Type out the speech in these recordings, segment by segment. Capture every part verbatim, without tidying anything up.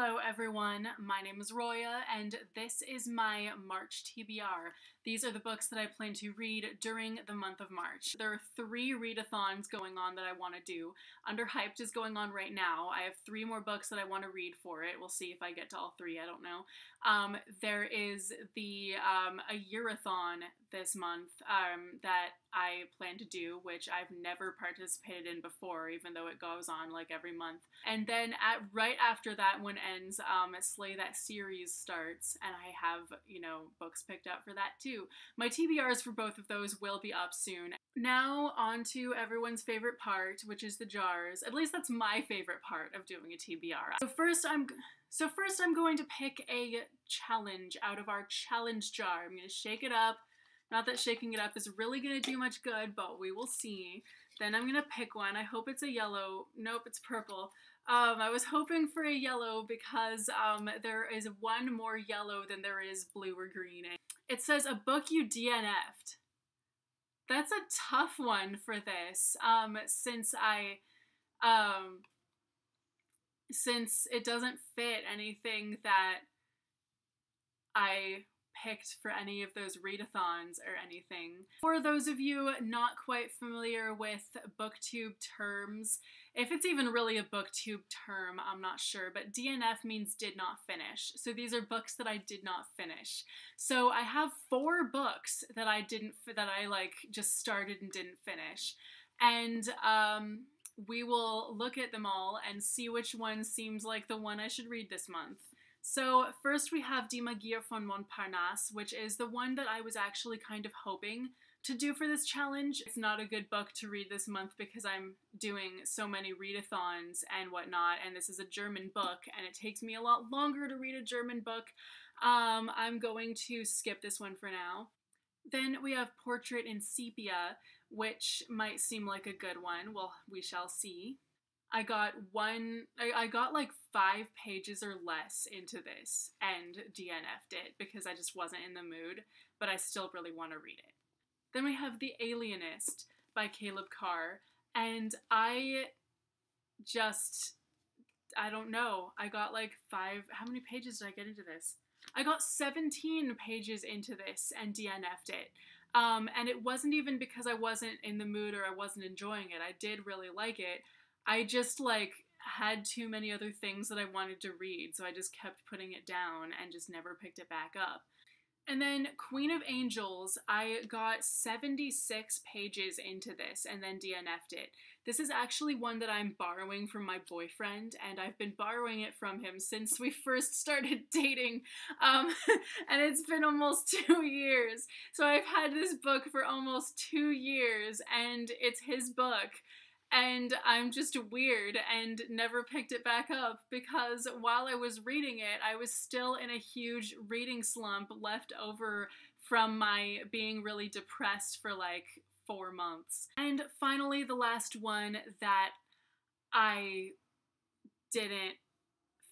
Hello everyone, my name is Roya and this is my March T B R. These are the books that I plan to read during the month of March. There are three readathons going on that I want to do. Underhyped is going on right now. I have three more books that I want to read for it. We'll see if I get to all three, I don't know. Um, there is the um, a yearathon this month um, that I plan to do, which I've never participated in before, even though it goes on like every month. And then at right after that one ends, um, Slay That Series starts, and I have, you know, books picked up for that too. My T B Rs for both of those will be up soon. Now on to everyone's favorite part, which is the jars. At least that's my favorite part of doing a T B R. So first I'm... So first I'm going to pick a challenge out of our challenge jar. I'm going to shake it up. Not that shaking it up is really going to do much good, but we will see. Then I'm going to pick one. I hope it's a yellow. Nope, it's purple. Um, I was hoping for a yellow because um, there is one more yellow than there is blue or green. It says, a book you D N F'd. That's a tough one for this, um, since I... Um, since it doesn't fit anything that I picked for any of those readathons or anything. For those of you not quite familiar with booktube terms, if it's even really a booktube term, I'm not sure, but D N F means did not finish. So these are books that I did not finish. So I have four books that I didn't, that I like just started and didn't finish. And, um, we will look at them all and see which one seems like the one I should read this month. So first we have Die Magier von Montparnasse, which is the one that I was actually kind of hoping to do for this challenge. It's not a good book to read this month because I'm doing so many readathons and whatnot, and this is a German book, and it takes me a lot longer to read a German book. Um, I'm going to skip this one for now. Then we have Portrait in Sepia, which might seem like a good one. Well, we shall see. I got one, I, I got like five pages or less into this and D N F'd it because I just wasn't in the mood, but I still really want to read it. Then we have The Alienist by Caleb Carr, and I just, I don't know. I got like five, how many pages did I get into this? I got seventeen pages into this and D N F'd it. Um, and it wasn't even because I wasn't in the mood or I wasn't enjoying it. I did really like it. I just like had too many other things that I wanted to read, so I just kept putting it down and just never picked it back up. And then Queen of Angels, I got seventy-six pages into this and then D N F'd it. This is actually one that I'm borrowing from my boyfriend, and I've been borrowing it from him since we first started dating, um, and it's been almost two years. So I've had this book for almost two years, and it's his book. And I'm just weird and never picked it back up because while I was reading it, I was still in a huge reading slump left over from my being really depressed for like four months. And finally, the last one that I didn't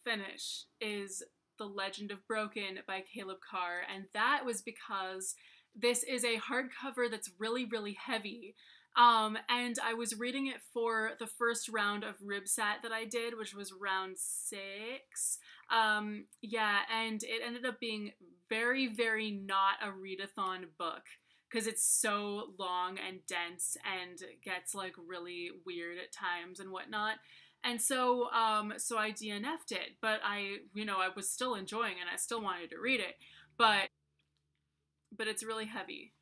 finish is The Legend of Broken by Caleb Carr. And that was because this is a hardcover that's really, really heavy. Um, and I was reading it for the first round of Ribsat that I did, which was round six. Um, yeah, and it ended up being very, very not a readathon book because it's so long and dense and gets like really weird at times and whatnot. And so, um, so I D N F'd it, but I, you know, I was still enjoying it and I still wanted to read it, but, but it's really heavy.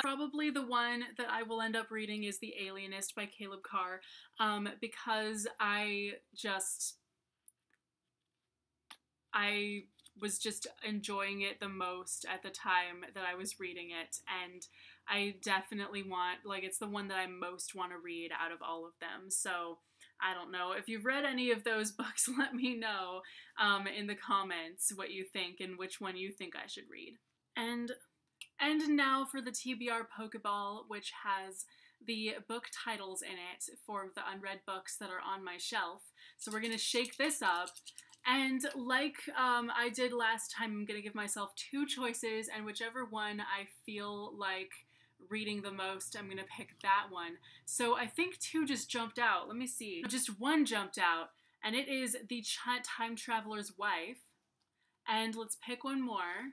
Probably the one that I will end up reading is The Alienist by Caleb Carr, um, because I just, I was just enjoying it the most at the time that I was reading it, and I definitely want, like, it's the one that I most want to read out of all of them, so I don't know. If you've read any of those books, let me know um, in the comments what you think and which one you think I should read. And... And now for the T B R Pokeball, which has the book titles in it for the unread books that are on my shelf. So we're going to shake this up. And like um, I did last time, I'm going to give myself two choices, and whichever one I feel like reading the most, I'm going to pick that one. So I think two just jumped out. Let me see. Just one jumped out. and it is The Time Traveler's Wife. And let's pick one more.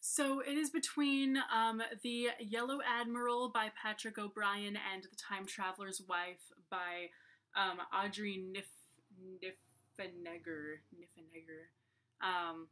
So it is between um, The Yellow Admiral by Patrick O'Brien and The Time Traveler's Wife by um, Audrey Niff Niffenegger. Niffenegger. Um,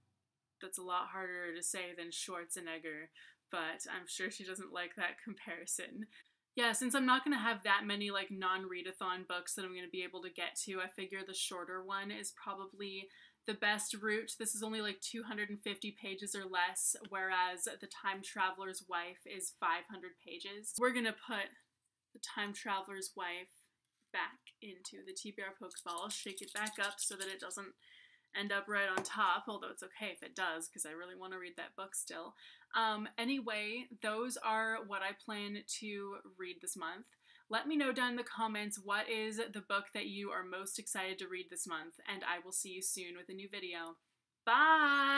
that's a lot harder to say than Schwarzenegger, but I'm sure she doesn't like that comparison. Yeah, since I'm not going to have that many like non-readathon books that I'm going to be able to get to, I figure the shorter one is probably the best route. This is only like two hundred fifty pages or less, whereas The Time Traveler's Wife is five hundred pages. We're going to put The Time Traveler's Wife back into the T B R Pokeball. I'll shake it back up so that it doesn't end up right on top, although it's okay if it does because I really want to read that book still. Um, anyway, those are what I plan to read this month. Let me know down in the comments what is the book that you are most excited to read this month, and I will see you soon with a new video. Bye!